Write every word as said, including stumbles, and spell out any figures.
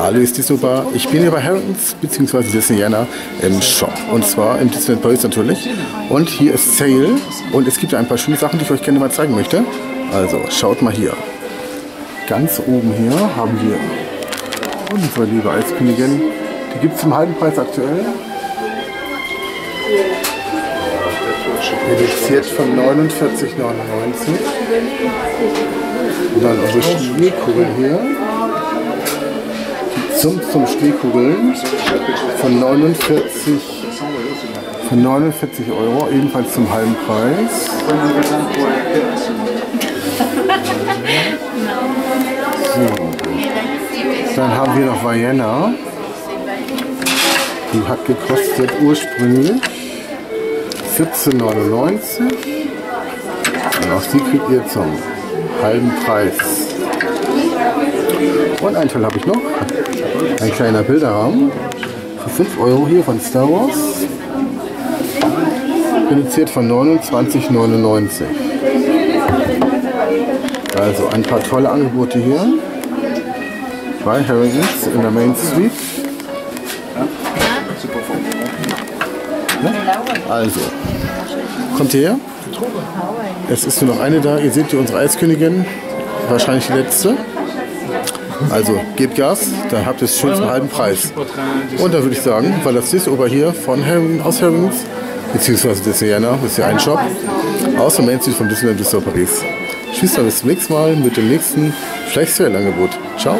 Alice Disney Bar. Ich bin hier bei Harrington's bzw. Disneyana im Shop. Und zwar im Disneyland Paris natürlich. Und hier ist Sale. Und es gibt ein paar schöne Sachen, die ich euch gerne mal zeigen möchte. Also schaut mal hier. Ganz oben hier haben wir unsere liebe Eiskönigin. Die gibt es zum halben Preis aktuell. Reduziert von neunundvierzig neunundneunzig. Und dann unsere Schneekugel hier. Zum, zum Schneekugeln von neunundvierzig Euro, ebenfalls zum halben Preis. So. Dann haben wir noch Vienna. Die hat gekostet ursprünglich siebzehn neunundneunzig. Und auch die kriegt ihr zum halben Preis. Und einen Teil habe ich noch. Ein kleiner Bilderrahmen. Für fünf Euro hier von Star Wars. Reduziert von neunundzwanzig neunundneunzig. Also ein paar tolle Angebote hier. Bei Harrington's in der Main Street. Also, kommt ihr her? Es ist nur noch eine da. Ihr seht hier unsere Eiskönigin. Wahrscheinlich die letzte. Also gebt Gas, dann habt ihr es schön zum halben Preis. Und dann würde ich sagen, weil das Disney Ober hier von Harrington, aus Harrington, beziehungsweise Disneyana, ist hier ein Shop, aus dem Main Street von Disneyland Paris. Tschüss, dann bis zum nächsten Mal mit dem nächsten, vielleicht Sale-Angebot. Ciao!